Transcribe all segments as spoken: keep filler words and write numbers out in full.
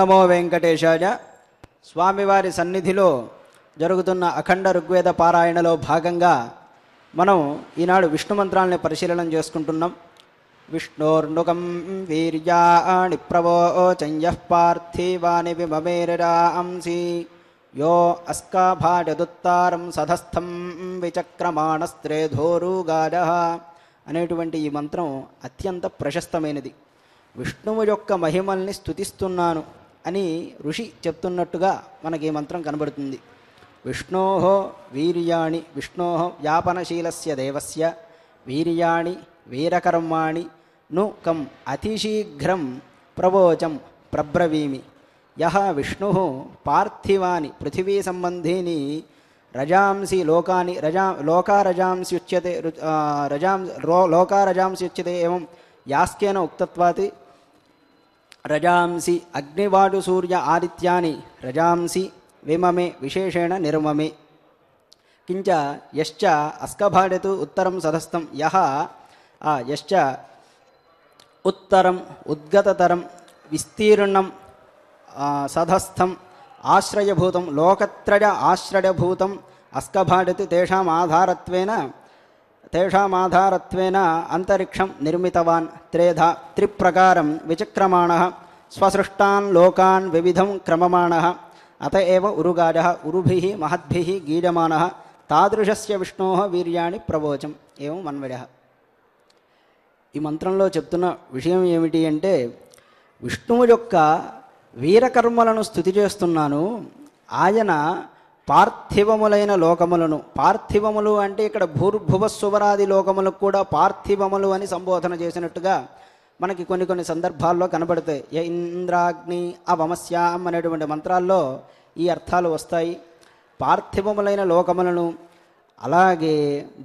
నమో వెంకటేశాయ. స్వామివారి సన్నిధిలో జరుగుతున్న అఖండ ఋగ్వేద పారాయణలో భాగంగా మనం ఈనాడు విష్ణు మంత్రాలని పరిశీలన చేసుకుంటున్నాం. విష్ణోర్నుకం వీర్యాణి ప్రవోచంయః పార్థివాని విమమేరరాంసి యో అస్కాభాజదుత్తారం సధస్థం విచక్రమాణస్త్రేధోరుగారః అనేటువంటి ఈ మంత్రం అత్యంత ప్రశస్తమైనది. విష్ణువు యొక్క మహిమల్ని స్తుతిస్తున్నాను అని ఋషి చెప్తున్నట్టుగా మనకి ఈ మంత్రం కనబడుతుంది. విష్ణోహో వీర్యాణి విష్ణోహో వ్యాపనశీలస్య దేవస్య వీర్యాణి వీరకర్మాణి ను కం అతిశీఘ్రం ప్రవోచం ప్రబ్రవీమి యహ విష్ణు పార్థివాని పృథివీ సంబంధీని రజాంసి లోకాని రజా లోకారజాంస్యుచ్యతే రజాం లోకారజాంస్యుచ్యతే ఏం యాస్కేన ఉక్తత్వాతి రజాంసి అగ్నివాడు సూర్య ఆదిత్యాని రజాంసి విమమే విశేషేణ నిర్మమే కించ యశ్చ అస్కభాడతు ఉత్తరం సదస్థం యహ ఆ యశ్చ ఉత్తరం ఉద్గతతరం విస్తీర్ణం సదస్థం ఆశ్రయభూతం లోకత్రయ ఆశ్రయభూతం అస్కభాడతు తేషాం ఆధారత్వేన తేషాం ఆధారత్వేన అంతరిక్షం నిర్మితవాన్ త్రేధ త్రిప్రకారం విచక్రమాణః స్వసృష్టాన్ లోకాన్ వివిధం క్రమమాణః అత ఏవ ఉరుగాజః ఉరుభిః మహద్భిః గీయమానః తాదృశస్య విష్ణోః వీర్యాణి ప్రవోచం ఏవం మన్విడః. ఈ మంత్రంలో చెప్తున్న విషయం ఏమిటి అంటే, విష్ణువు యొక్క వీరకర్మలను స్తుతి చేస్తున్నాను, ఆయన పార్థివములైన లోకములను, పార్థివములు అంటే ఇక్కడ భూర్భువస్సువరాది లోకములకు కూడా పార్థివములు అని సంబోధన చేసినట్టుగా మనకి కొన్ని కొన్ని సందర్భాల్లో కనబడతాయి. ఏ ఇంద్రాగ్ని అవమస్యాం అనేటువంటి మంత్రాల్లో ఈ అర్థాలు వస్తాయి. పార్థివములైన లోకములను, అలాగే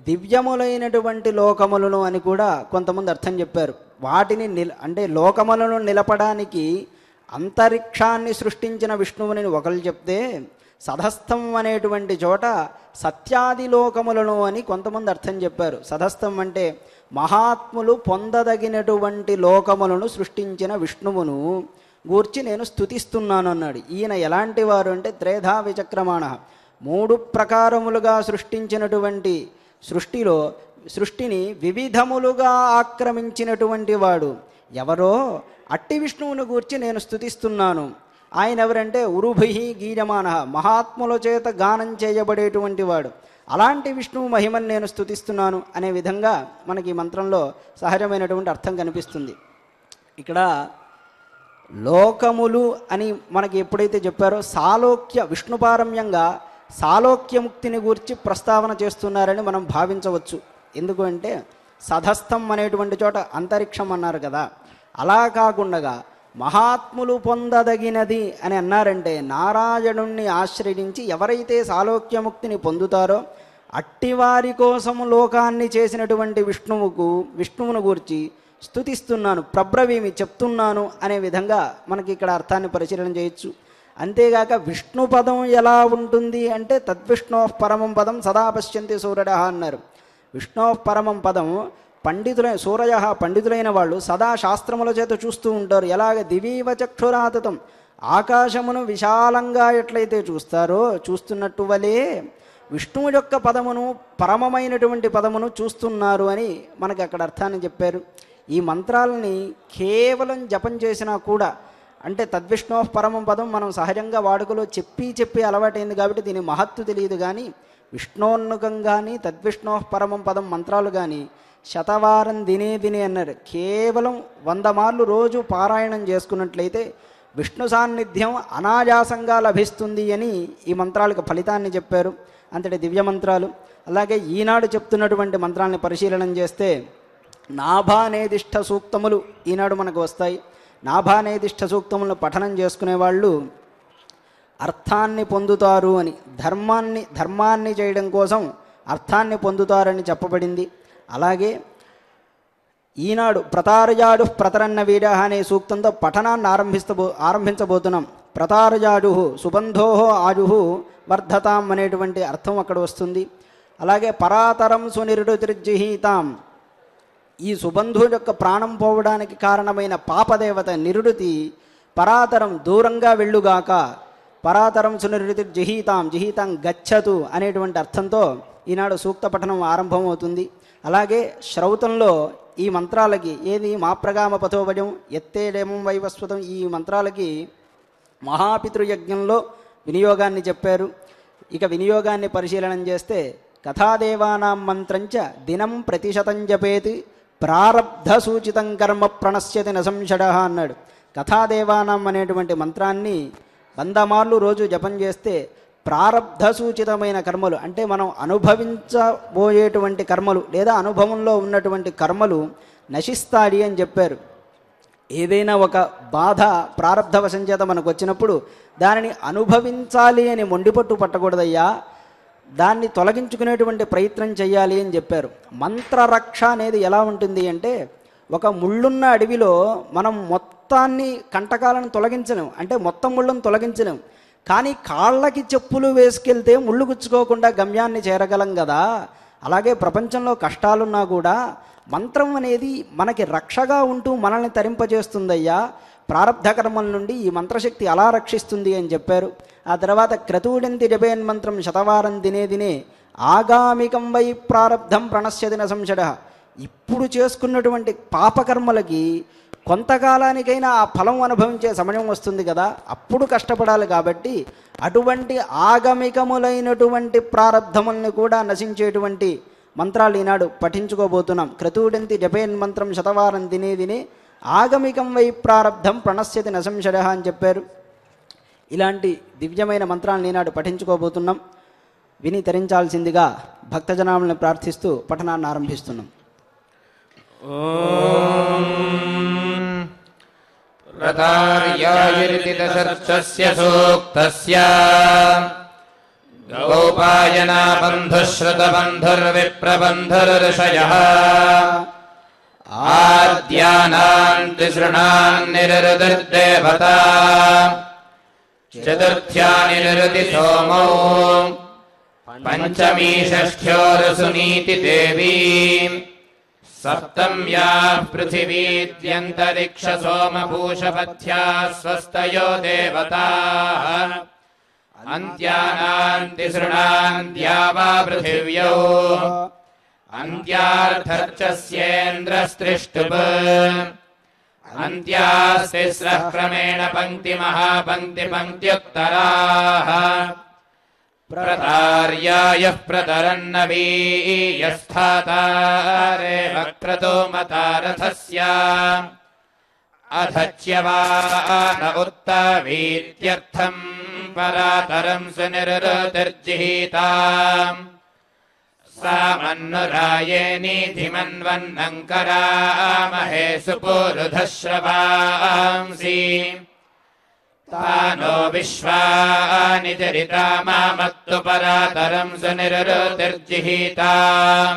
దివ్యములైనటువంటి లోకములను అని కూడా కొంతమంది అర్థం చెప్పారు. వాటిని నిల్ అంటే లోకములను నిలపడానికి అంతరిక్షాన్ని సృష్టించిన విష్ణువుని ఒకరు చెప్తే, సధస్థం అనేటువంటి చోట సత్యాది లోకములను అని కొంతమంది అర్థం చెప్పారు. సధస్థం అంటే మహాత్ములు పొందదగినటువంటి లోకములను సృష్టించిన విష్ణువును గూర్చి నేను స్తుతిస్తున్నాను అన్నాడు. ఈయన ఎలాంటి వారు అంటే త్రేధా విచక్రమాణ మూడు ప్రకారములుగా సృష్టించినటువంటి సృష్టిలో సృష్టిని వివిధములుగా ఆక్రమించినటువంటి వాడు ఎవరో అట్టి విష్ణువును గూర్చి నేను స్తుతిస్తున్నాను. ఆయన ఎవరంటే ఉరుభిహి గీయమాన మహాత్ముల చేత గానం చేయబడేటువంటి వాడు. అలాంటి విష్ణువు మహిమను నేను స్తుతిస్తున్నాను అనే విధంగా మనకి ఈ మంత్రంలో సహజమైనటువంటి అర్థం కనిపిస్తుంది. ఇక్కడ లోకములు అని మనకి ఎప్పుడైతే చెప్పారో సాలోక్య విష్ణుపారమ్యంగా సాలోక్యముక్తిని గూర్చి ప్రస్తావన చేస్తున్నారని మనం భావించవచ్చు. ఎందుకు అంటే సధస్థం అనేటువంటి చోట అంతరిక్షం అన్నారు కదా, అలా కాకుండా మహాత్ములు పొందదగినది అని అన్నారంటే నారాయణుణ్ణి ఆశ్రయించి ఎవరైతే సాలోక్యముక్తిని పొందుతారో అట్టివారి కోసం లోకాన్ని చేసినటువంటి విష్ణువుకు విష్ణువును గూర్చి స్తుతిస్తున్నాను, ప్రబ్రవీమి చెప్తున్నాను అనే విధంగా మనకి ఇక్కడ అర్థాన్ని పరిశీలన చేయొచ్చు. అంతేగాక విష్ణు పదం ఎలా ఉంటుంది అంటే తద్విష్ణో పరమం పదం సదా పశ్యంతి సూర్యడః అన్నారు. విష్ణో పరమం పదం పండితులైన సూరయ పండితులైన వాళ్ళు సదా శాస్త్రముల చేత చూస్తూ ఉంటారు. ఎలాగ దివీవ చక్షురాతతం ఆకాశమును విశాలంగా ఎట్లయితే చూస్తారో చూస్తున్నట్టు వలే విష్ణువు యొక్క పదమును, పరమమైనటువంటి పదమును చూస్తున్నారు అని మనకి అక్కడ అర్థాన్ని చెప్పారు. ఈ మంత్రాలని కేవలం జపం చేసినా కూడా, అంటే తద్విష్ణో పరమం పదం మనం సహజంగా వాడుకలో చెప్పి చెప్పి అలవాటైంది కాబట్టి దీని మహత్తు తెలియదు. కానీ విష్ణోన్ముఖం కానీ తద్విష్ణో పరమం పదం మంత్రాలు కానీ శతవారం దినే దినే అన్నారు. కేవలం వంద మార్లు రోజు పారాయణం చేసుకున్నట్లయితే విష్ణు సాన్నిధ్యం అనాయాసంగా లభిస్తుంది అని ఈ మంత్రాలకు ఫలితాన్ని చెప్పారు. అంతటి దివ్య మంత్రాలు. అలాగే ఈనాడు చెప్తున్నటువంటి మంత్రాలను పరిశీలనం చేస్తే నాభానేదిష్ట సూక్తములు ఈనాడు మనకు వస్తాయి. నాభానేదిష్ట సూక్తములను పఠనం చేసుకునే వాళ్ళు అర్థాన్ని పొందుతారు అని, ధర్మాన్ని ధర్మాన్ని చేయడం కోసం అర్థాన్ని పొందుతారని చెప్పబడింది. అలాగే ఈనాడు ప్రతారజాడు ప్రతరన్న వీడ అనే సూక్తంతో పఠనాన్ని ఆరంభిస్తబో ఆరంభించబోతున్నాం. ప్రతారజాడు సుబంధోహో ఆజుహు వర్ధతాం అనేటువంటి అర్థం అక్కడ వస్తుంది. అలాగే పరాతరం సునిరుడుతిర్జిహీతాం, ఈ సుబంధు యొక్క ప్రాణం పోవడానికి కారణమైన పాపదేవత నిరుడుతి పరాతరం దూరంగా వెళ్ళుగాక, పరాతరం సునరితి జహీతాం జహీతాం గచ్చతు అనేటువంటి అర్థంతో ఈనాడు సూక్త పఠనం ఆరంభమవుతుంది. అలాగే శ్రౌతంలో ఈ మంత్రాలకి ఏది మాప్రగామ పథోభజం ఎత్తేడేమం వైవస్వతం ఈ మంత్రాలకి మహాపితృయజ్ఞంలో వినియోగాన్ని చెప్పారు. ఇక వినియోగాన్ని పరిశీలనం చేస్తే కథాదేవానాం మంత్రంచ దినం ప్రతిశతం జపేతి ప్రారబ్ధ సూచితం కర్మ ప్రణశ్యతి నసంషడ అన్నాడు. కథాదేవానాం అనేటువంటి మంత్రాన్ని వంద మార్లు రోజు జపం చేస్తే ప్రారబ్ధ సూచితమైన కర్మలు అంటే మనం అనుభవించబోయేటువంటి కర్మలు లేదా అనుభవంలో ఉన్నటువంటి కర్మలు నశిస్తాయి అని చెప్పారు. ఏదైనా ఒక బాధ ప్రారబ్ధవశం చేత మనకు వచ్చినప్పుడు దానిని అనుభవించాలి అని మొండిపట్టు పట్టకూడదయ్యా, దాన్ని తొలగించుకునేటువంటి ప్రయత్నం చేయాలి అని చెప్పారు. మంత్రరక్ష అనేది ఎలా ఉంటుంది అంటే ఒక ముళ్ళున్న అడవిలో మనం మొత్తాన్ని కంటకాలను తొలగించలేం, అంటే మొత్తం ముళ్ళను తొలగించలేం, కానీ కాళ్ళకి చెప్పులు వేసుకెళ్తే ముళ్ళు గుచ్చుకోకుండా గమ్యాన్ని చేరగలం కదా. అలాగే ప్రపంచంలో కష్టాలున్నా కూడా మంత్రం అనేది మనకి రక్షగా ఉంటూ మనల్ని తరింపజేస్తుందయ్యా, ప్రారబ్ధ కర్మల నుండి ఈ మంత్రశక్తి అలా రక్షిస్తుంది అని చెప్పారు. ఆ తర్వాత క్రతూడంతి జపేన్ మంత్రం శతవారం దినే దినే ఆగామికం వై ప్రారబ్ధం ప్రణశ్యదిన సంశడ, ఇప్పుడు చేసుకున్నటువంటి పాపకర్మలకి కొంతకాలానికైనా ఆ ఫలం అనుభవించే సమయం వస్తుంది కదా, అప్పుడు కష్టపడాలి కాబట్టి అటువంటి ఆగమికములైనటువంటి ప్రారబ్ధములను కూడా నశించేటువంటి మంత్రాలు ఈనాడు పఠించుకోబోతున్నాం. క్రతూడంతి జపేన్ మంత్రం శతవారం దినే దినే ఆగమికం వై ప్రారబ్ధం ప్రణశ్యతి నశంషడ అని చెప్పారు. ఇలాంటి దివ్యమైన మంత్రాలను ఈనాడు పఠించుకోబోతున్నాం. విని తరించాల్సిందిగా భక్తజనాలను ప్రార్థిస్తూ పఠనాన్ని ఆరంభిస్తున్నాం. గౌపాయనా బంధుశ్రుతబంధుర్విప్రబంధుర్షయః ఆద్యానాం త్రిశృణాన్ నిరుదిర్దేవతా చతుర్థ్యా నిరుతి సోమో పంచమీ షష్ఠ్యోరుసునీతి దేవీ సప్తమ్యా పృథివీద్యంతరిక్ష సోమభూషపథ్యా స్వస్తయో దేవతాః అంత్యానాంతిసృణాంత్యా వా పృథివ్యౌ అంత్యార్థర్చస్యేంద్రస్త్రిష్టుప్ అంత్యాస్తిస్రః క్రమేణ పంక్తిమహాపంక్తిపంక్త్యుత్తరాః ప్రతార్యాయః ప్రతరన్నవీయస్థాతారే వక్రతోమతారథస్య అధచ్యవాన ఉత్తవీత్యర్థం పరాతరం సునిరుతిర్జిహీతాం సామన్నురాయే నిధిమన్వన్నం కరామహే సుపురుధశ్రవాంసి తానో విశ్వానిచరితామత్తు పరాతరం సునిరుతిర్జిహీతాం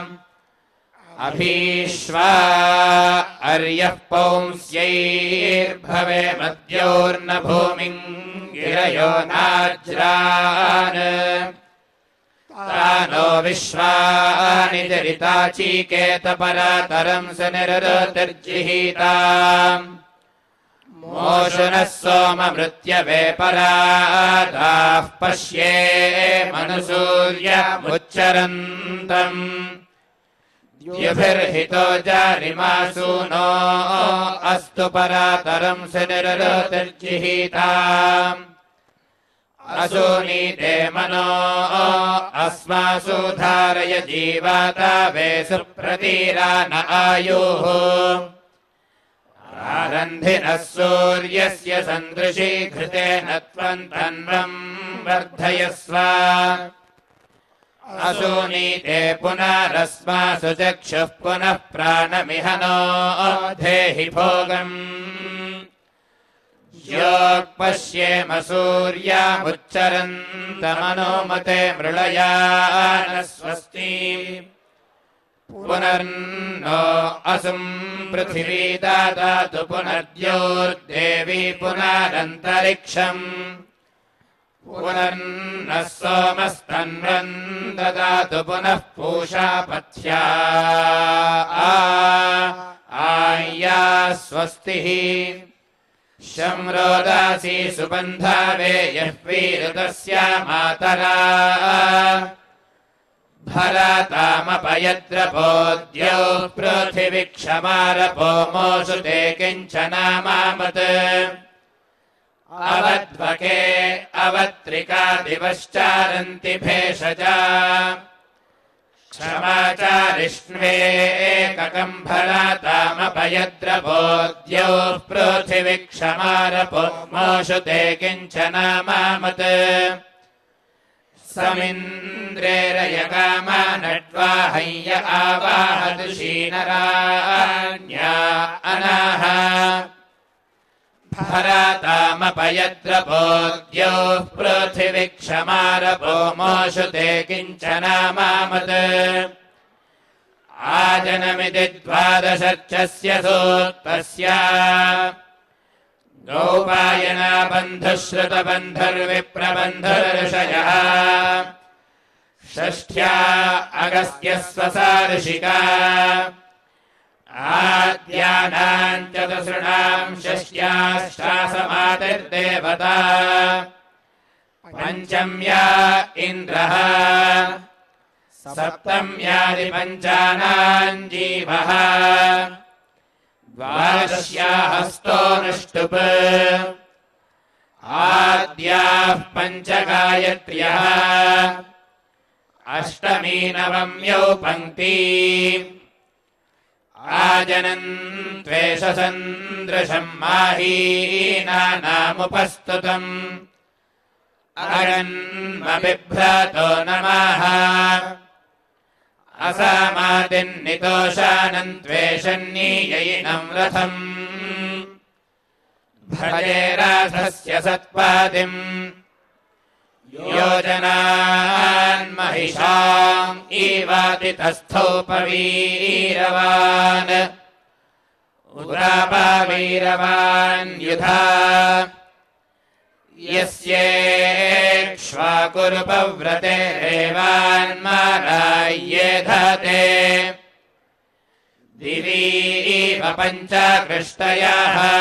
అభీష్వా అర్యః పౌంస్యైర్భవే మద్యోర్న భూమిం గిరయో నాజ్రాన్ తానో విశ్వానిచరితాచీకేత పరాతరం సునిరుతిర్జిహీతాం మోషునః సోమమృత్యవే పరాతాః పశ్యే మనుసూర్యముచ్చరంతం ద్యుభిర్హితో జారిమాసూనో అస్తు పరాతరం సునిరుతిర్జిహీతాం అసూనీతే మనో అస్మాసు ధారయ జీవాతా వే సుప్రతీరాన ఆయుః ఆరంధినః సూర్యస్య సందృశీ ఘృతేన త్వం తన్వం వర్ధయస్వ అసూనీతే పునరస్మాసు చక్షుః పునః ప్రాణమిహ నో దేహి భోగం యోపశ్యేమ సూర్యాముచ్చరంతమనోమతే మృళయాన స్వస్తి పునర్నో అసుం పృథివీ దాదాతు పునర్ద్యోర్దేవీ పునరంతరిక్షం పునర్నః సోమస్తన్వం దాదాతు పునః పూషా పథ్యా ఆయ్యా స్వస్తి Shamrodasi Subandhave Yahvirutasya Matara Bharatamapayadrapodhyau Pruthivikshamarapo Moshute Kinchana Mamat Avadvake Avatrika Divascharanti Bheshaja Kshamacarishne Ekakam Bharatamapayadrapodhyau Pruthivikshamarapo Moshute Kinchana Mamat Samindrerayakamanadvahaya avahadushinaranya anaha Bharatamapayadrapodhyau Pruthivikshamarapo Moshute Kinchana Mamat Ajanamiti dvadasarchasya suttasya Nopayana bandhashrata bandharvipra bandharshaya Shashtya agastyasvasarshika Adhyanan chatasranam shashtyastasamate devata Panchamya indraha Saptamyadi panchanan jivaha Dvarasya hasto nashtupa Adhyah panchagayatriyaha Ashtami navamyau pankti Ajanan tveshasandrasham mahina namupastutam Aranma bibhrato namaha Asamadin nitoshanan tveshanniyainam ratham Bhaje rasasya satpadim Yojanan mahisham ivatitastho paviravan Udapaviravan yudha Yasye ekshvakuru pavrate revan maraye dhate Divi vapancha krishtayaha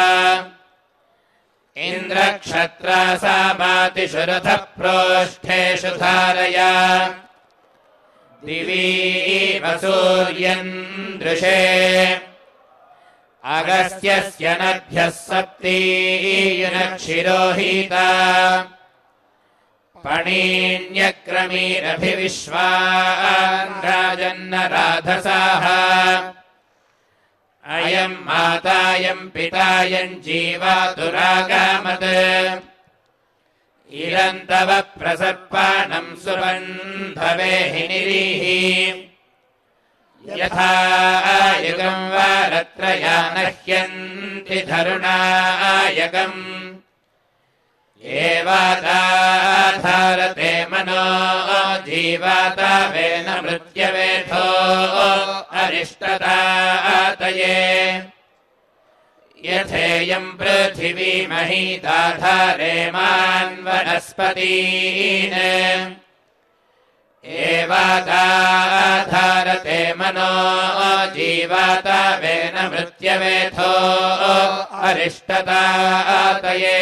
Indra kshatra samati shuratha proshthe shudharaya Divi vasuryan drushe Agastyasya nadhyas sapti yunakshirohita Paninyakramirabhivishwan rajannaradhasaha Ayam matayam pitayam jivaturagamad Ilantava prasarpanam subandhavehi nirihi Yatha ayagam varatrayanahyanti dharunayagam Evata dharate mano jivata vena mrityavetho arishtataye Yatheyam prithivi mahita dhare man vanaspadine Evata dharate mano jivata vena mrityavetho arishtataye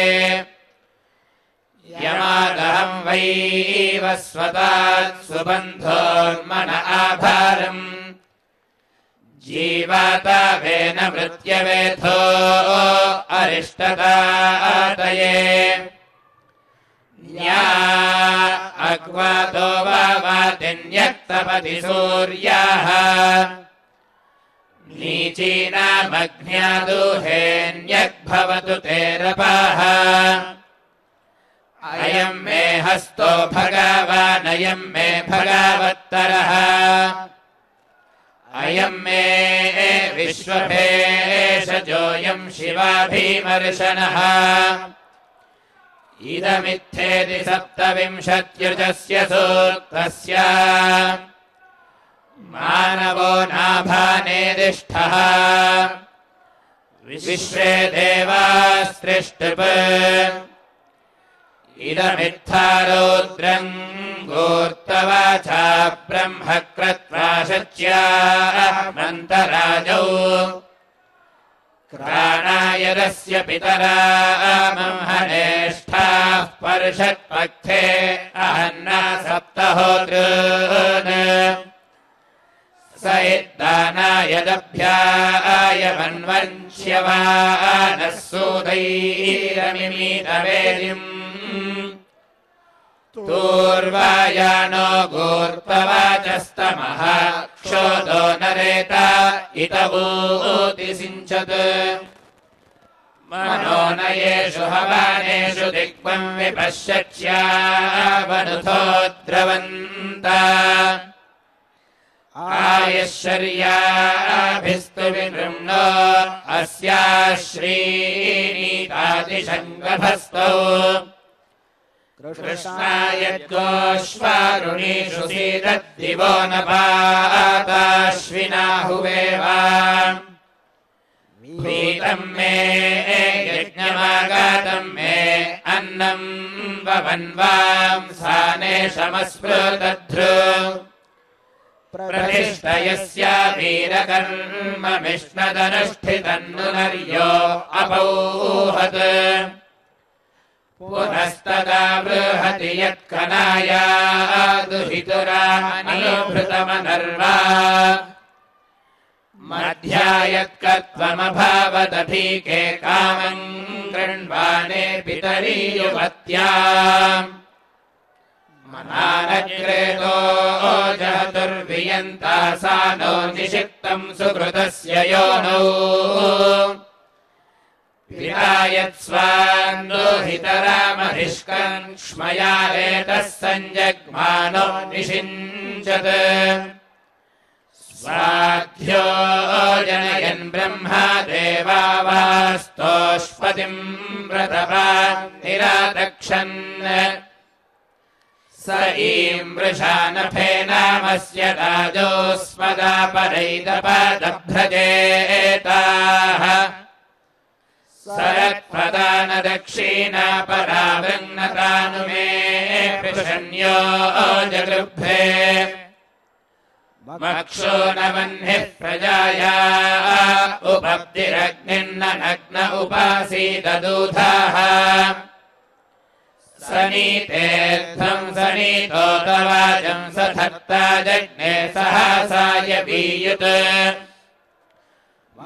Yamadaham vaivasvatat subandhormana abharam Jivata vena mrityavetho arishtataye Nya akvato vavatinyatapati suryaha Nichina maghnyaduhenyak bhavatu terapaha Ayam me hasto bhagavan, ayam me bhagavattaraha Ayam me vishvabhesha joyam shivabhimarshanaha Idamithedi saptavimshatyurjasya surtasya Manavo nabhanedishthaha Vishve devas trishtapa Idamitharadrang Gurtavacha Brahmakratva Satya Mantarajau Kranayarasya pitara mamhaneshtha parishat pakthe ahanna saptahodrune Saiddanayadabhyaya Turvayano Gurtavachastamaha Kshodo Nareta Itavuti Sinchad Manonayeshu Havaneshu Dikvam Vipashachya Vanuthodravanta Ayashariya Abhistu Vinrimno Asya Shri Nitati Shangrabhastu Krishnaya Goshvarunishu Siddhat Divonapata Shvinahuveva Vitam me Yajnamagatam me Annam Vavanvam Sane Shamasprutadru Pratishtayasya Virakarma Mishnadanashthitannunaryo Apauhat Punastada Vrhati Yatkanaya Duhitura Anubhritamanarva Madhyayatkatvamabhavadabhike Kamangranvane Pitariyuvatyam Mananakreto Jahaturviyanta Sano Nishittam Sukrutasya Yonau Vidayat Svandu Hitarama Hishkan Shmayaletas Sanjagmano Nishinchate Svadhyo Janayan Brahma Devavastoshpatim Pratapa Niradakshan Saim Vrishanapena Masya Rajospada Paraidapa Dabhrajetaha Sarat Pradana Dakshina Paravrinna Tanume Prishanyo Jagrubhe Makshona Vanhe Prajaya Upabdiragninna Nagna Upasita Duthaha Sanite Tham Sanito Tavajam Sathatta Jagne Sahasaya Viyut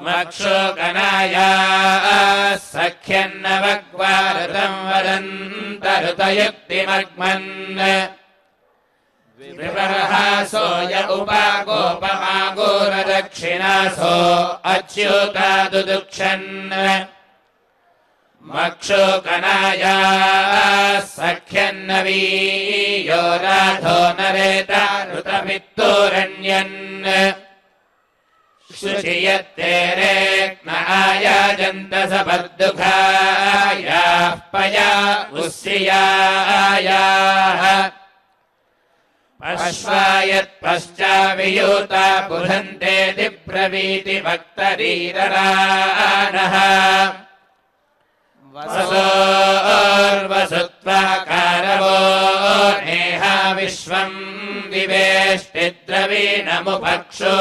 Makshokanaya Sakhyana Vagvaratam Vadanta Rutayukti Magman Viparahaso Ya Upako Pamagura Dakshinaso Achyuta Dudukshan Makshokanaya Sakhyana Viyoratho Nareta Rutamitturanyan Suchiyatte rekna ayajanta sabardukhaya paya ussiyaya Pashvayat paschaviyuta budhante dipraviti bhaktariraranaha Vasor vasutva karavo neha vishvam diveshtidravinamupakshu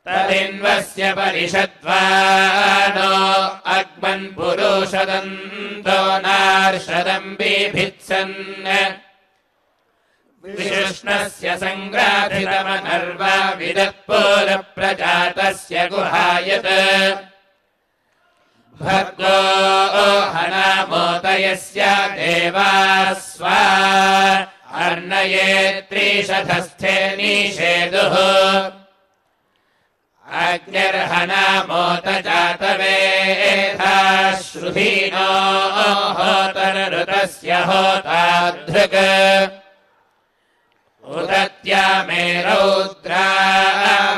Tadinvasya parishatvano agman purushadanto narshadam bibhitsan Vishnasya sangrathitamanarva vidatpura prajatasya guhayata Bhargo hanamotayasya devasva arnayetri shathastheni sheduhu Agnirhana mota jatavedha shrudhino hotanrutasya hotadhrika Utatya me raudra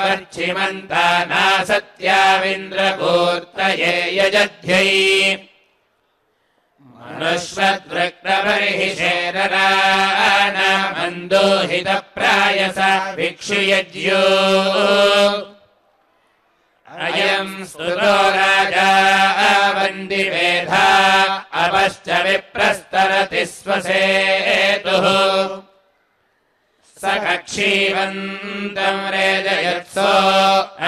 varchimanta nasatya vindrakurtaye yajadhyai Manushvatraknavarhisherarana manduhitaprayasa vikshuyajyo Ayam Sudo Raja Vandivedha Apascha Viprastarati Svasetuhu Sakakshivandam rejayatso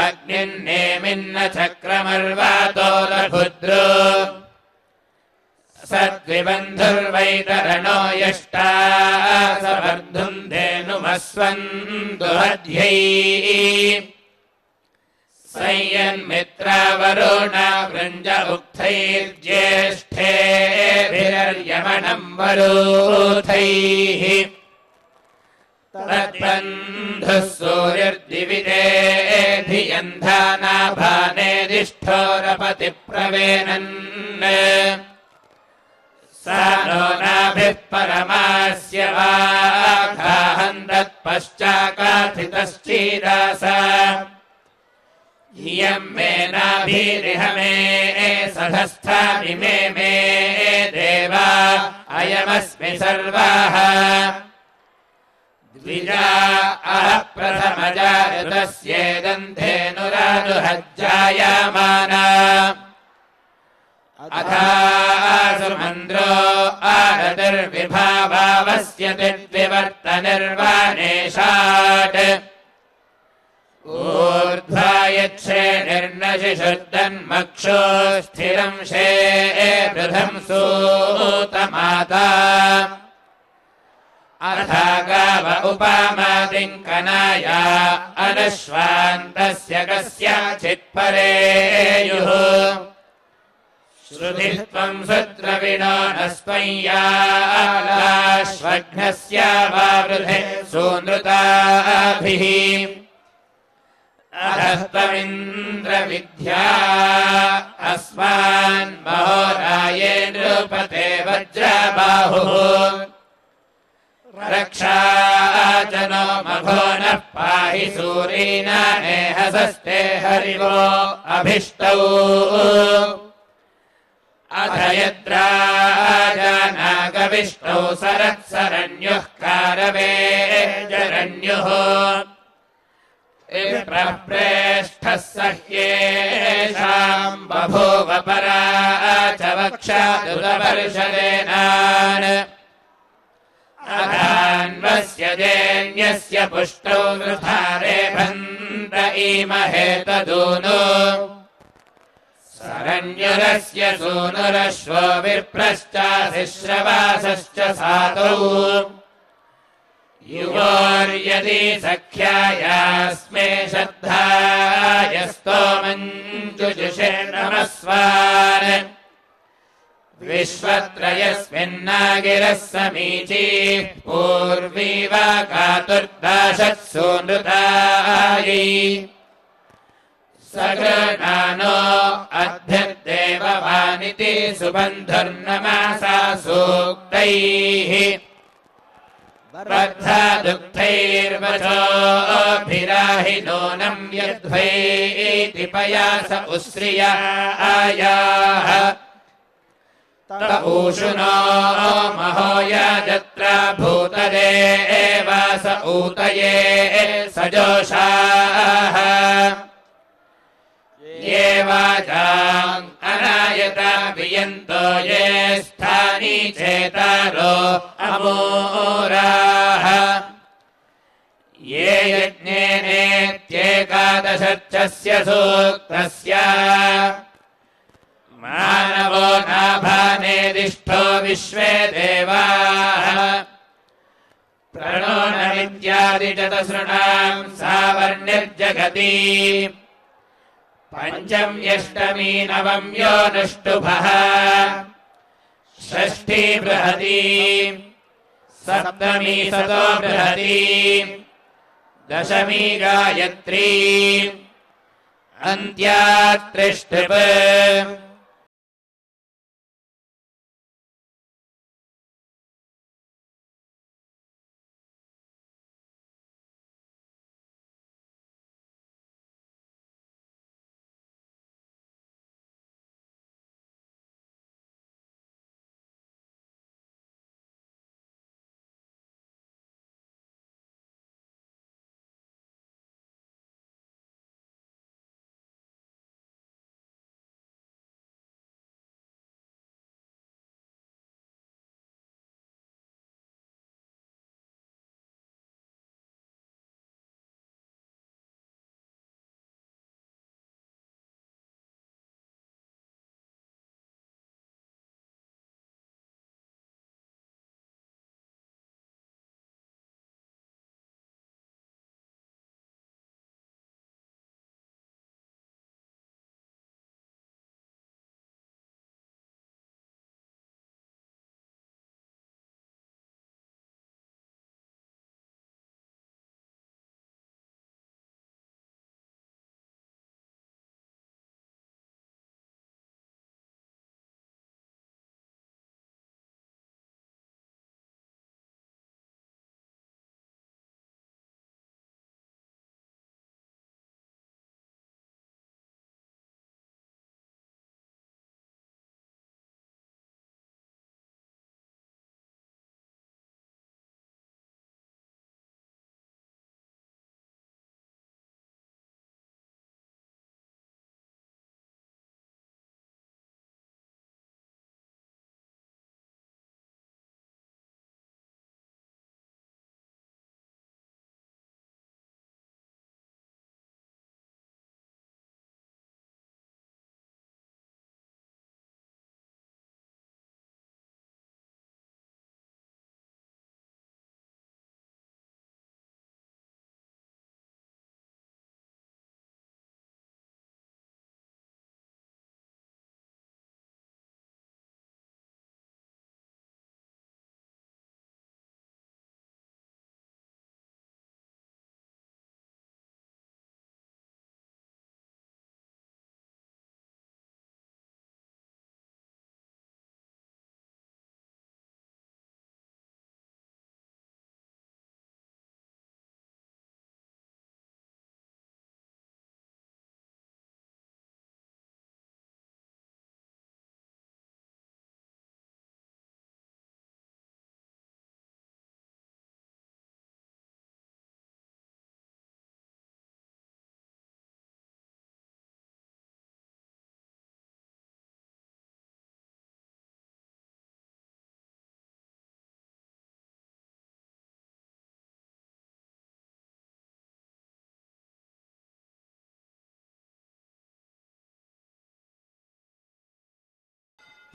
agninne minna chakramarvato lakudru Sadvibandhurvaitarano yashta savardhum denumasvandu adhyai Sayan mitra varuna vranja ukthai jyashthe viraryamanam varuthai Taradbandhus suryardivide dhiyandhana bhane dishthorapati pravenan Sanonabhih paramasya vakhahandat paschakathitaschidasa Yammenabhirihame sadhasthamimeme deva ayamasmi sarvaha Dvija aprathamajayatasyedanthenuradhuhajjayamana Atha Sumandro Aradir Vibhava Vasyatit Vivartanirvaneshat Urdhvayat Shenirnashishuddan Makshusthiram Shevrudham Sutamata Arthagava Upamatinkanaya Anashvantasya Kasya Chitpareyuhu Shrudhitvam sutravinon aspayala shvagnasya vavrudhe sunrutabhihim Adhastavindra vidhya asman mahorayen rupate vajrabahu Rakshajano maghona pahi surina nehasaste harivo abhishtavu Adhayadrajana gavishto sarat saranyuh karave jaranyuh Iprapreshthas sahyesham babhuvapara chavakshadudavarshadenan Adhanvasya jenyasya pushto vrthare bhandra imahedadunu Saranyurasya sunurashva viprascha sishrabasascha sadhu Yuvaryadi sakhyaya sme shaddhaya stomanjujushe namasvane Vishvatrayasminnagiras samichi purviva katurdashat sunrutayi Sagranano adhyadeva vaniti subandharnamasa suktaihi Prathaduktairvacho abhirahinonam yadvaiti payasa usriya ayaha Taushuno mahoya jatra bhutadeva sa utaye sajoshaha Yevajang anayata viyanto yesthani chetaro amuraha Yeyajnene tyekadasarchasya suktasya Manavo nabhane dishto vishve devaha Pranona vidyadi jatasrunam savarnirjagati Pancham yashtami navam yonashtubhaha Shashti brahati Saptami sato brahati Dashami gayatri Antya trishtipa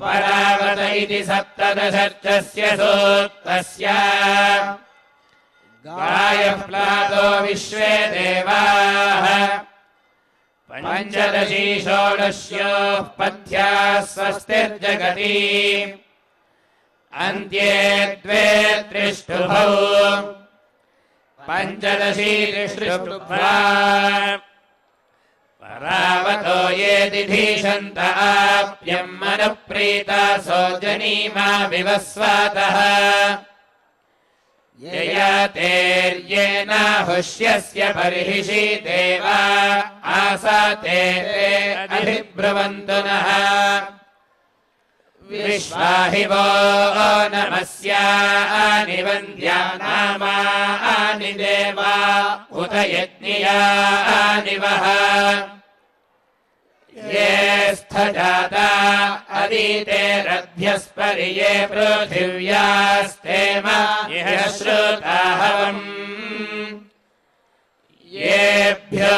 परावत इति सप्तदशर्चस्य सूत्रस्य गायः plateau विश्वे देवाः पंचदशी षोडश्योः पथ्याः स्वस्तिर्जगति अन्त्ये द्वे त्रिष्टुभौ पंचदशी त्रिष्टुभ्रा परावतो ये दिधीशन्त आप्यं मनप्रीता सौजनीमा विवस्वातः ययातेर्येना हुष्यस्य परिहिषि देवा आसाते अधिब्रवन्तु नः विश्वाहिवो नमस्या निवन्द्यानामा निदेवा उत यज्ञिया निवः ये स्थजाता अदीते रद्भ्यस्परि ये पृथिव्यास्तेम इह श्रुता हवम् येभ्यो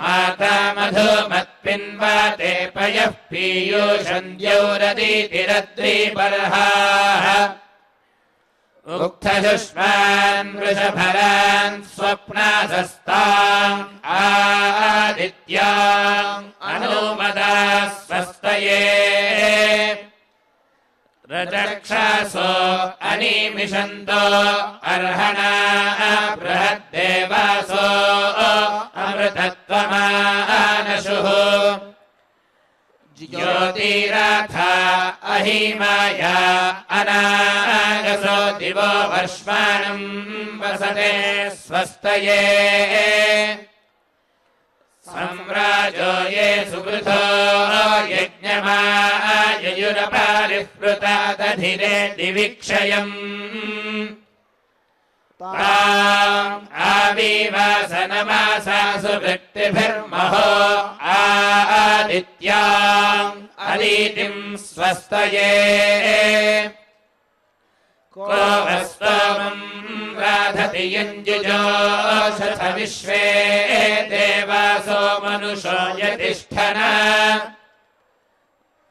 माता मधुमत्पिन्वाते पयः पीयूषन्द्यौरदितिरद्रिपर्हाः उक्थसुष्मान् वृषभरान् स्वप्नासस्ताम् आदित्याम् अनुमदाः स्वस्तये रजक्षासो अनिमिषन्तो अर्हणा बृहद्देवासो अमृतत्वमानशुः ज्योतिराथा अहिमाया अनागसो दिवो वर्ष्माणं वसते स्वस्तये सम्राजो ये सुकृतो यज्ञमाययुरपारिहृतादधिरे दिविक्षयम् ताम् आविवासनमासा सुवृत्तिभिर्महो आदित्याम् अदितिं स्वस्तये को वस्तवम् राधति यञ्जुजोषथ विश्वे देवासो मनुषो यतिष्ठना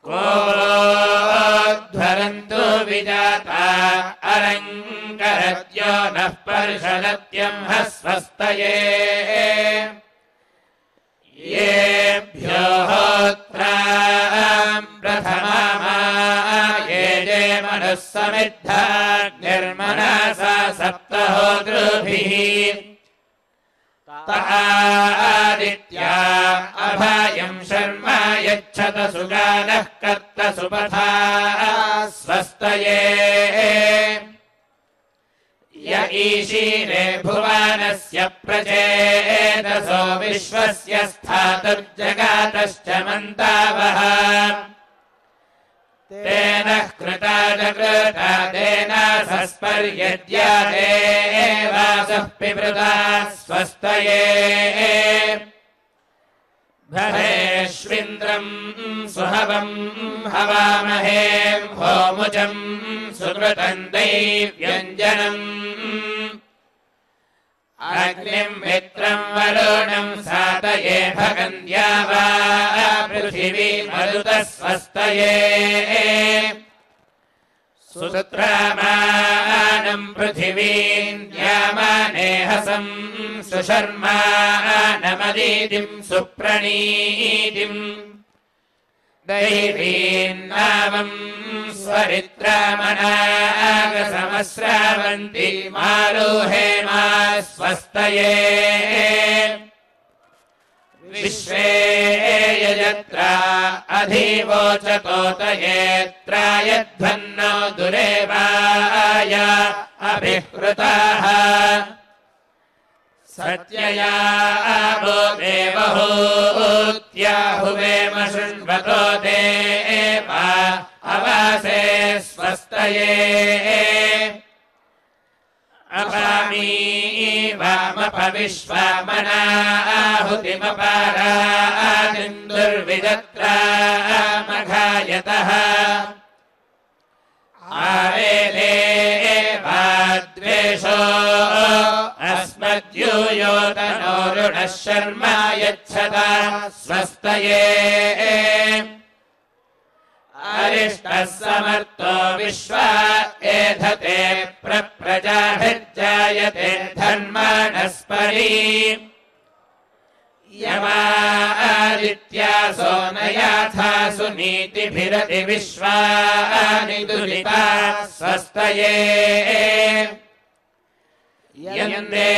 को ध्वरन्तु विजाता अरङ्करत्यो नः पर्षदत्यं हस्वस्तये येभ्यो होत्रां प्रथमामा ये जे मनः समिद्धा निर्मनासा सप्तहोतृभिः आदित्या अभयं शर्मा यच्छत सुगानः कर्त सुपथा स्वस्तये य ईशीने भुवानस्य प्रचेतसो विश्वस्य स्थातुर्जगातश्च मन्तावः तेन कृता जगृता तेना सस्पर्यद्या देवासः पिबृता स्वस्तये भरेष्विन्द्रम् सुहवम् हवामहे होमुजम् सुकृतं दैव्यञ्जनम् अग्निं मित्रं वरुणं सातये भगन्द्या वा पृथिवी मरुतः स्वस्तये सुत्रामानं पृथिवीं यामानेहसं सुशर्मानमदीतिं सुप्रणीतिं दैवीन्नावं स्वरित्रामनागसमस्रावन्ति मारुहे मा स्वस्तये विश्वे यजत्रा अधिवोचतोत येत्रायध्वन्नो दुरेवाय अभिहृताः सत्यया वो देवहूत्या हुवेम शृण्वतो देवा अवासे स्वस्तये अपामी वामपविश्वामना आहुतिमपारादिन्दुर्विदत्रा मघायतः आरेले वाद्वेषो अस्मद्यूयोतनोरुणः शर्मा यच्छता स्वस्तये अरे वरिष्ठः समर्थो विश्वा एधते प्रप्रजाभिर्जायते धन्मानस्परी यमा आदित्यासो नयाथा सुनीतिभिरति विश्वानि दुरिता स्वस्तये यन्दे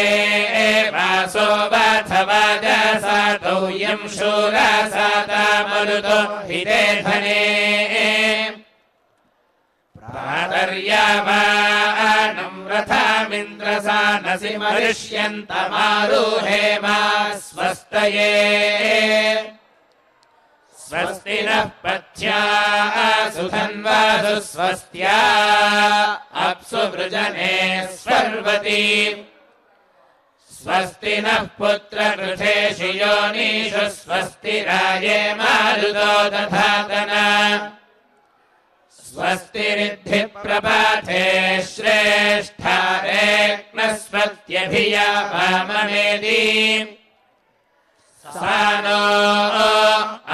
वासो वाथवाजा सातो यम शूरा साता मरुतो हिते धने प्रातर्यावा नम्रथामिन्द्रसा नसिमरिष्यन्तमारुहे मा स्वस्तये स्वस्ति नः पथ्या सुधन्वासु स्वस्त्या अप्सु वृजने सर्वती स्वस्ति नः पुत्रकृतेषु योनिषु स्वस्ति राये मारुतो दधातना स्वस्ति ऋद्धि प्रपाथे श्रेष्ठारे नस्वत्यभिया वाममेदी सानो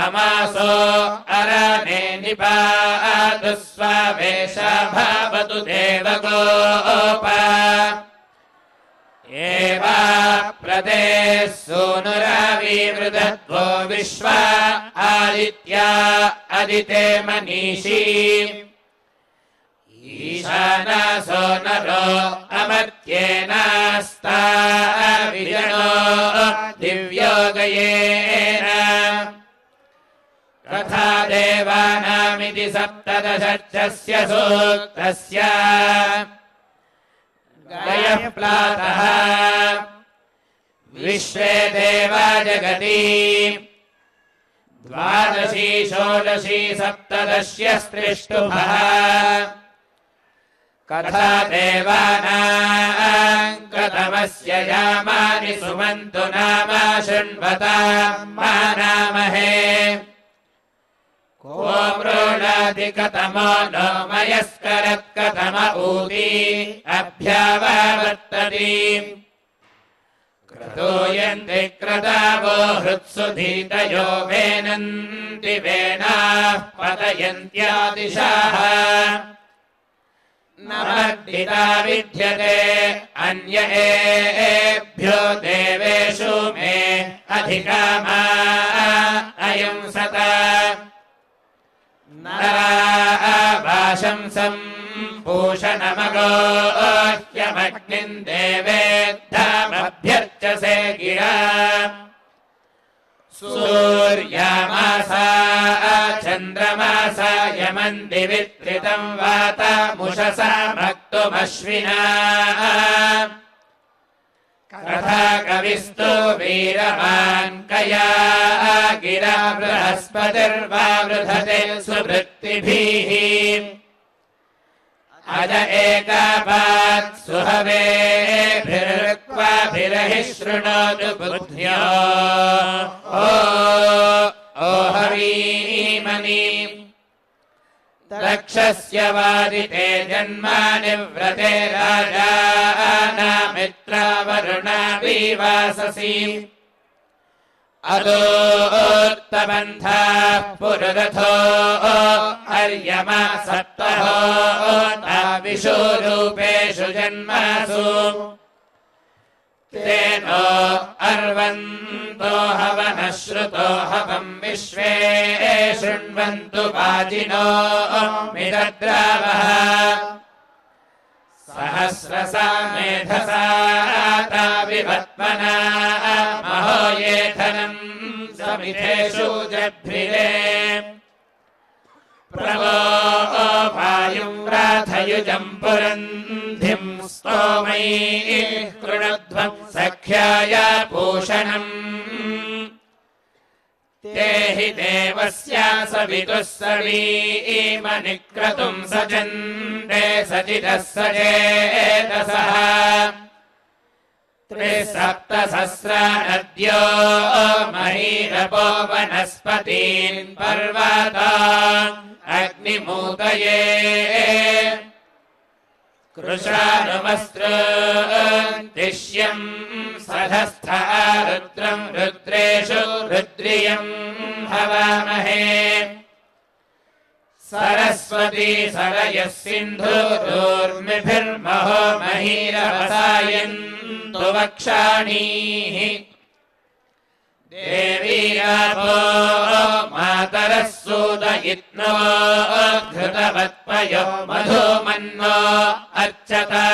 अमासो अरणे निपातु स्वावेशा भवतु देवगोपा एवा प्रदेशोनुराविवृदत्वो विश्वा आदित्या अदिते मनीषी ईशानासो नरो अमर्त्येनास्ता विजनो दिव्योगयेन तथा देवानामिति सप्तदशस्य सूक्तस्य गयः प्लातः विश्वे देवा जगति द्वादशी षोडशी सप्तदश्यस्त्रिष्टुभः कथा देवानां कृतमस्य यामानि सुमन्तु नामा शृण्वतां मानामहे को मृणादि कतमो नो मयस्करत्कतम ऊदी अभ्यावर्तति क्रतोयन्ति क्रतावो हृत्सुधीतयो वेनन्ति वेणाः पतयन्त्यादिशाः नमद्दिता विद्यते अन्य एभ्यो देवेषु मे अधिकामा अयं सता नरावाशंसं पूषणमगो ह्यमग्निं देवेद्धामभ्यर्चसे गिरा सूर्यामासा चन्द्रमासा यमन्ति वित्रितं वातामुषसा भक्तुमश्विना कथा कविस्तु वीरमाङ्कया गिरा बृहस्पतिर्वावृधते सुवृत्तिभिः अज एकापात् सुहवेभिर्क्वाभिरहि शृणोतु बुद्ध्या ओ ओहवीमनि दक्षस्य वादिते जन्मानि व्रते राजाना मित्रावरुणा विवाससि अदोत्तबन्धा पुरुरथो अर्यमा सत्तहो ताविषु रूपेषु जन्मासु तेनो अर्वन्तो हवनश्रुतो हवं विश्वे शृण्वन्तु वाजिनो मिदद्रावः सहस्रसा मेधसा ताविवत्मना महो ये धनं समिधेषु जभ्रिरे प्रभो वायुं राथयुजं पुरन्धिं स्तोमये कृणध्वं सख्याय पूषणम् तेहि देवस्य सवितुः सवीमनिक्रतुं सजन्ते सचिदः सचेतसः त्रिसप्तसहस्रानद्यो महीरपो वनस्पतीन् पर्वतान् अग्निमूतये कृशानुमस्त्रं तिष्यं सधस्था रुद्रं रुद्रेषु रुद्रियं हवामहे सरस् सरस्वती सरयः सिन्धुर्मिभिर्महो महिरवसायन्तु वक्षाणीः देवी आपो मातरः सुदयित्नो घृतवत्पयो मधुमन्नो अर्चता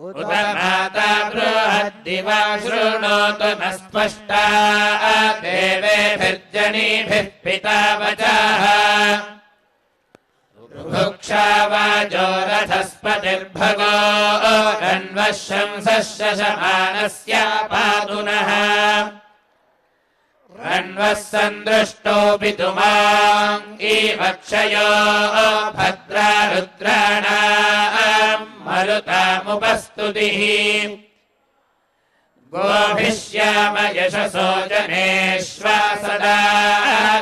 उत माता बृहद्दिवा शृणोतु नः स्पष्टा देवेभिर्जनीभिः पिता वचाः ऋभुक्षा वाजो रथस्पतिर्भगो रण्वः शंसः शशमानस्य पादुनः रण्वः सन्दृष्टो पितुमां ईवक्षयो भद्रा रुद्राणाम् मरुतामुपस्तुतिः गोभिश्याम यशसो जनेष्वा सदा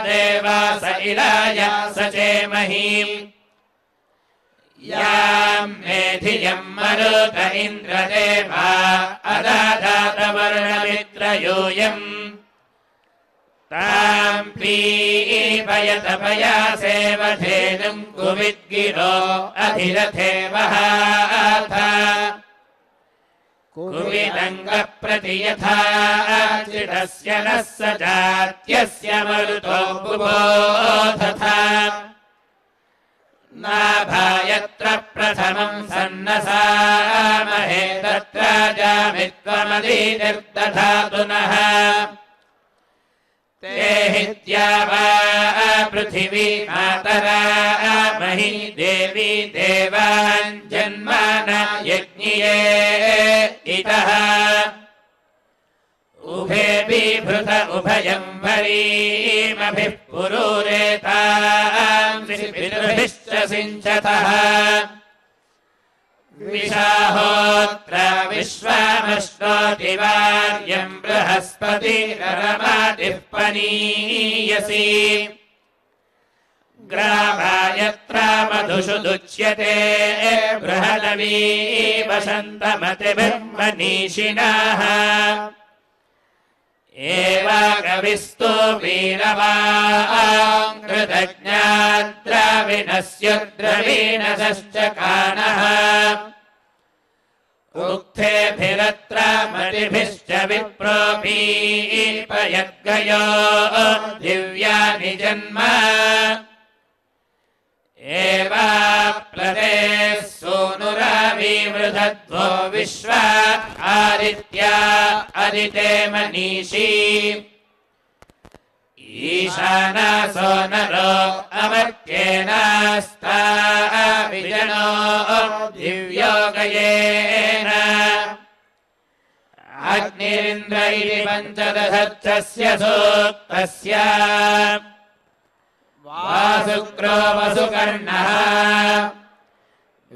देवा स इलाया सचेमहीम् याम् मेधियम् मरुत इन्द्रदेवा अदादातवर्णमित्रयूयम् तां पीपयत पयासेवधेनुं कुविद्गिरो अधिरथे वहाथ कुविदङ्गप्रति यथा चिडस्य नः स जात्यस्य मरुतो बुबोधथा नाभायत्र प्रथमं सन्नसामहे तत्र जामित्वमदीनिर्दधातु नः तेहित्यावा पृथिवी मातरा मही देवी देवान्जन्माना यज्ञिये इतः उभेपि भृत उभयं वरीमभिः पुरुरेतां विदुभिश्च सिञ्चतः विशाहोत्र विश्वामश्नोतिवार्यं बृहस्पतिररमादिः पनीयसी ग्रामायत्र मधुषु दुच्यते बृहदवी वसन्तमतिभिर्मनीषिणाः एवा गविस्तु वीरवां कृतज्ञाद्राविणस्य द्रविणसश्च कानः उक्थेभिरत्र मतिभिश्च विप्रोपीपयद्गयो दिव्यानि जन्म एवा प्रदे सोऽनुराविवृधद्वो विश्वा आदित्या अदिते मनीषी ईशानासो नरो अमर्त्येनास्ता विजनो दिव्योगयेन अग्निरिन्द्र इति पञ्चदशस्य सूक्तस्य वासुक्रो वसुकर्णः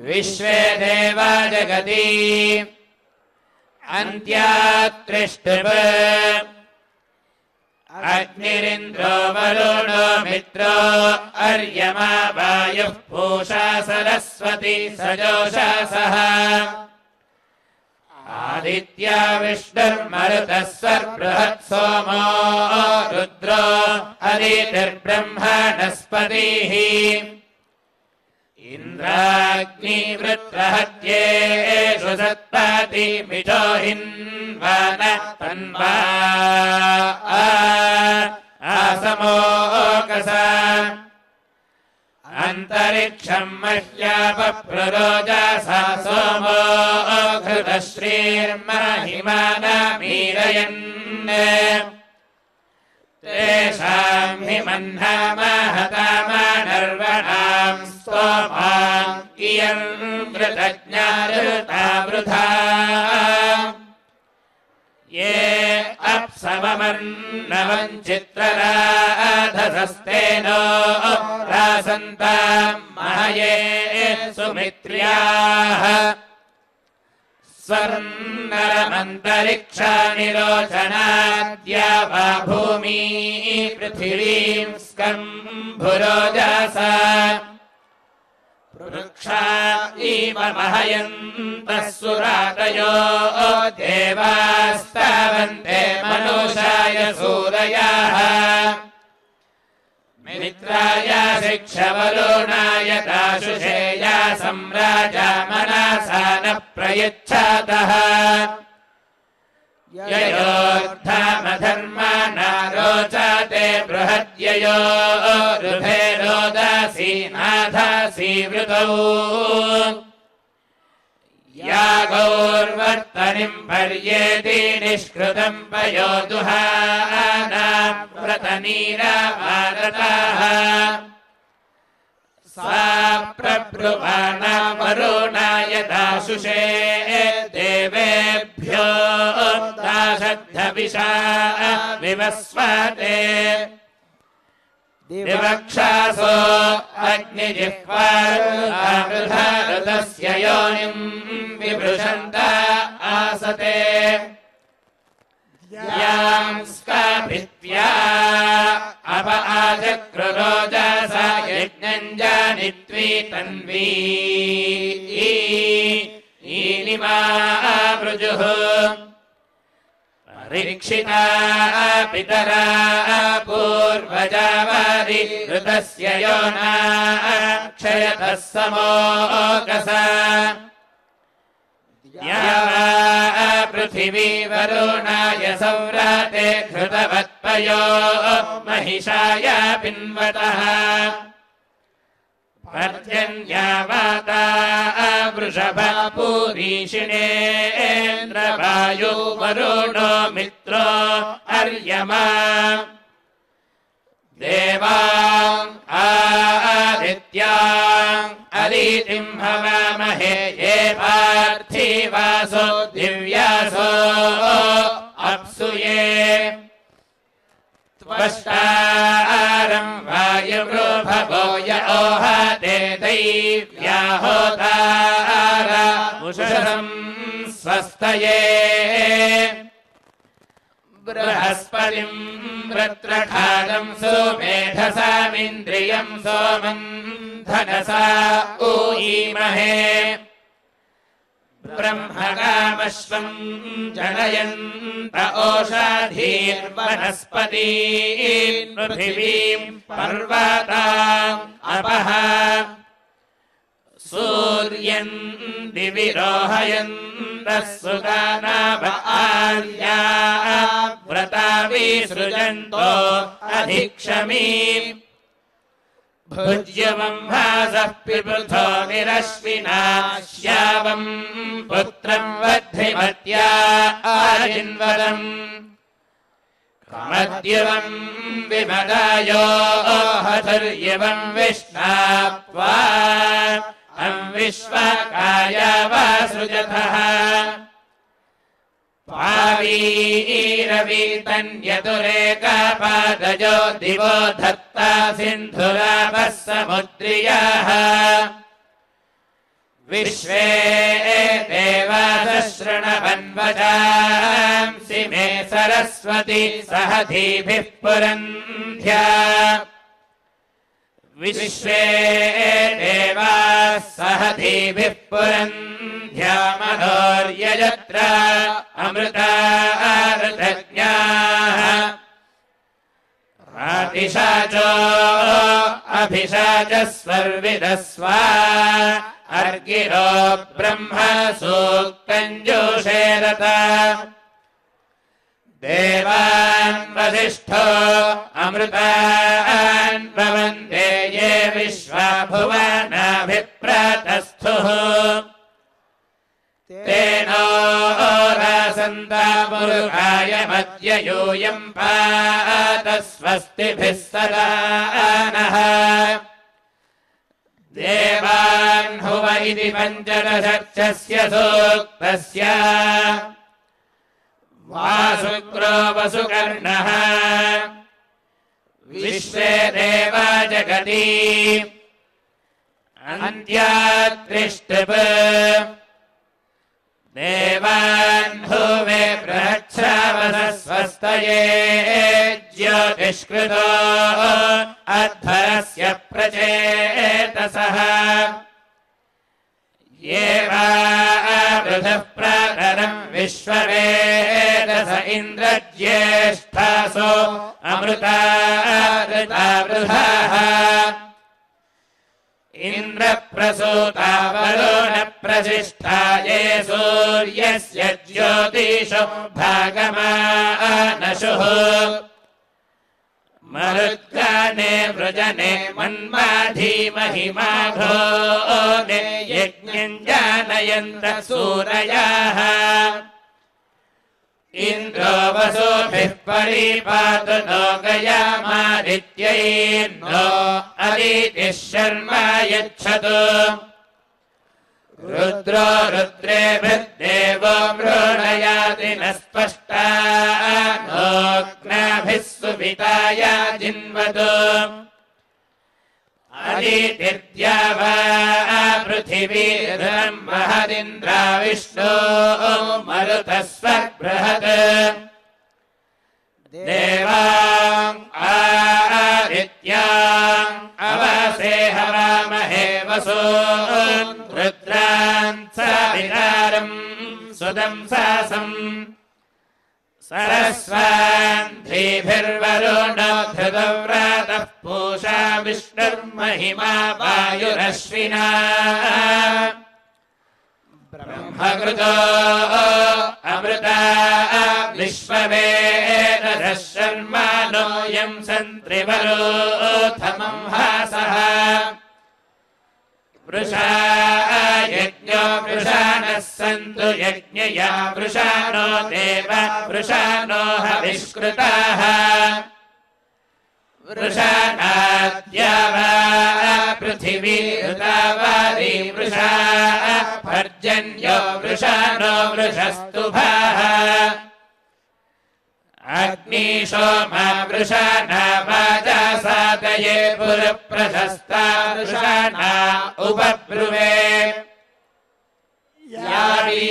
विश्वे देवा जगति अन्त्यात्रिष्टुप अग्निरिन्द्रो वरुणो मित्रो अर्यमा वायुः पूषा सरस्वती सजोषा सह आदित्या विष्णुर्मरुतः बृहत् सोमो रुद्रो अदितिर्ब्रह्मा नस्पतिः इन्द्राग्निवृत्रहत्येषु सत्पाति मितो हिन्वान तन्वा आसमोकसा अन्तरिक्षं मह्यापप्ररोजासा सोमो घृतश्रीर्महिमानमीरयन् तेषां हि मह्नामहतामानर्वणां सोमां इयं कृतज्ञानृतावृथा ये अप्सवमर्णवं चित्रराधसस्तेनो रासन्तां महये सुमित्र्याः स्वर्णरमन्तरिक्षाणि रोचनाद्या वा भूमि पृथिवीं स्कम्भुरोजासा वृक्षा इव महयन्तः सुरातयो देवास्तावन्ते मनुषाय सूरयाः Mitraya Sikshavalunaya Tashuseya Samraja Manasana Prayachataha Yayodhama Dharmana Rochate Brahatyayo Rupherodasi Nathasi Vrutau Yagour Vartanim Paryeti Nishkrutam Payoduhanam Vratanira Varataha Sa Prapruvana Varuna Yatasushe Devebhyo Tashaddhavisha Vivasvate Divakshaso agnijihvaru amritharutasya yonim vibrushanta asate Yamska prithya apaadhakrutojasa yajnanjanitvi tanvi Nilima abrujuhu Rikshita pitara purvajavari rutasya yona akshayata samokasa Yava prithivi varunaya savrate krutavatpayo mahishaya pinvataha Parjanyavata Vrushabha Purishine Endra Vayu Varuno Mitro Aryama Devam Adityam Aditim Havamahe Ye Parthivaso Divyaso Apsuye Tvashtaram Vayavruphavoya Ohate Daivyahotara Usharam Svastaye Brahaspadim Vratrakhadam Sumedhasam Indriyam Somanthanasa Uimahe Brahmakamashvam janayanta oshadhir vanaspatin prithivim parvatam apaha Suryan divirohayanta sudanava arya vratavisrujanto adhikshami Bhujyavam bhasah pibhutho nirashvina shyavam putram vadhimatya ajinvaram kamadyavam vimadayo hataryavam vishnapva amvishvakaya vasrujathaha Paviravitanyadureka padajo divo dhatta sindhurabassamudriyaha Vishve devasashranavanvajam sime saraswati sahadhibhih purandhya Vishve devasahadhibhih purandhya Yamanor Yajatra Amrita Artajnyaha Ratishajo Abhishajasvarvidasva Argiro Brahma Suktanjusherata Devan Vasishto Amritan Bhavanteye Vishva Bhuvana Vipratasthuhu Teno rasanta murukaya matyayuyam patasvastibhis sadanaha Devan huva iti pancharasyasya suktasya Vasukro vasukarnaha Vishve deva jagati Antya trishtapa Devan huve prachavasasvastaye jyotishkrito adharasya prachetasaha Yeva avrudha prakaram vishvaveda sa indrajyeshtaso amruta rita Indra prasuta varuna prasishtaye suryasya jyotisho bhagamana shuhu Marutgane vrajane manmadhi mahimagho ne yajnanjanayandra surayaha Indra vasubhih paripatu no gayama dityai no aditih sharma yachadu Rudra rudrebhih devam runayati naspashta no gnabhih subhitaya jinvadu Adidityava pruthivi dham mahadindra vishnu marutasvak brahat Devang adityang avasehavamahe vasun Rudrang saviraram sudamsasam Sarasvan dhibhirvaruna dhidavratah pusha vishnur mahima vayurashvina Brahmagruto amruta vishvavena dhasharmano yam santrivaru thamam hasaha Vrusha yajna vrushanas santu yajnaya Vrushano deva Vrushano havishkrutaha Vrushanadhyava pruthivi rutavari Vrusha parjanyo Vrushano Vrushastubaha Agni Shoma Vrishana Vajasataye Puruprashasta Vrishana Upapruve Yari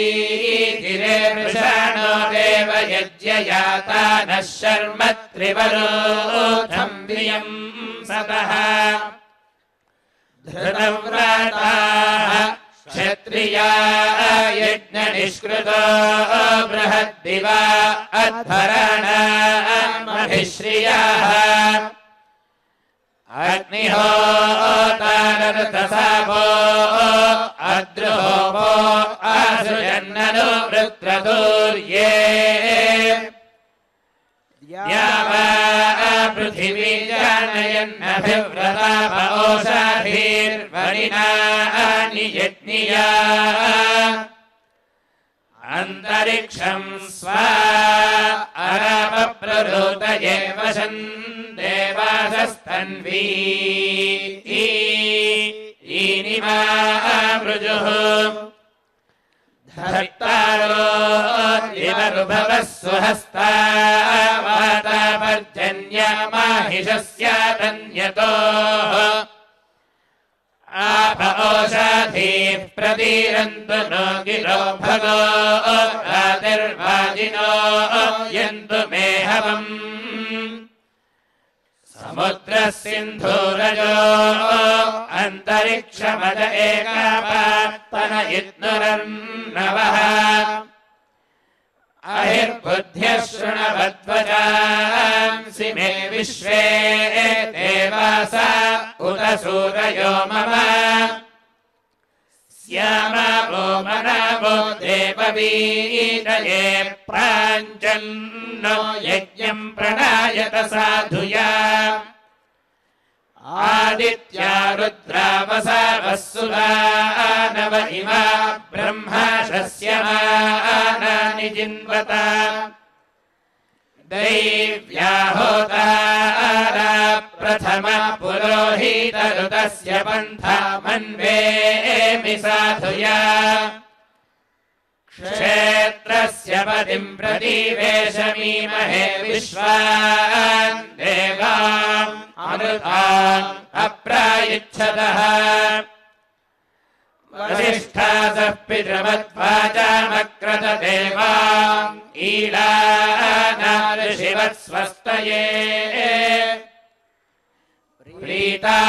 Dhire Vrishano Deva Yajyayata Nasharmatrivaru Thambriyam Sataha Dhatavrataha Kshatriya yajna nishkruto brahat diva adharana mahishriya Agniho tanarthasavo adruho asujannanu vrutraturye Yava pruthivi janayanna bhivratava osadhir varina niyatniya Antariksham sva arava prarudaye vasan devasastanvi inima vrujuhu Dhattaro divarubhavas suhasta vata parjanya mahishasya tanyato Apaoshadhi pradirantu no giro bhago ratirvajino yantu mehavam Samudra sindhurajo antarikshamada ekapattana yitnuran navaha Ahirbuddhyashrunavadvajam sime vishve devasa utasurayo mama Syama vomanavo devavidaye pranjanno yajnam pranayata sadhuya Aditya Rudra Vasavasula Nava Ima Brahma Shasyamana Nijinvata Devya Hotara Prathama Purohita Rutasya Pantha Manve Misadhuya Kshetrasya Padim Pradiveshami Mahe Vishwan Devam Amrutam Aprayitchadaha Vasishthasah Pidramadvajamakratha Devam Ilana Rishivat Svastaye Prita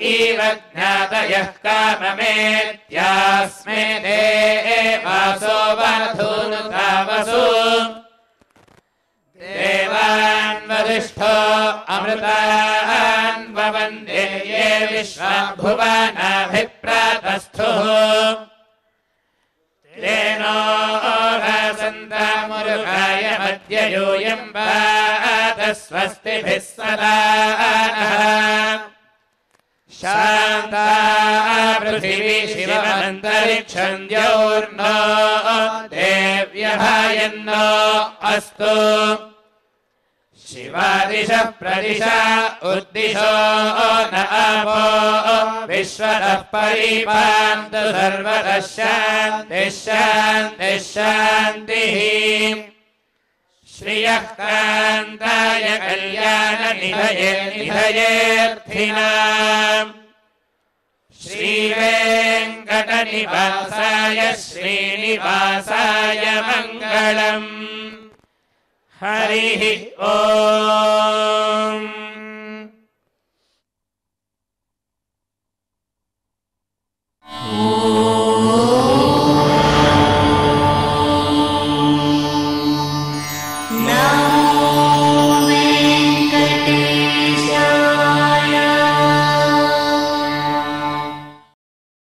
Ivagnatayah Kamametyasme Devaso Vadhunutavasu amrutan vavande ye vishva bhuvana vipratastuh teno rasanta murukaya madhyayuyam vatasvasti vissadanah Shanta Prithivi Shivanantarichandyaurno Devyahayanno Astu Shivadisha Pradisha Uddisho Naapo Vishwatah Paripantu Sarvatah Shanti Shanti Shriyah Kantaya Kalyana Nidhaye Nidhayerthinam Shri Venkata Nivasaya Shri Nivasaya Mangalam Harihi Om.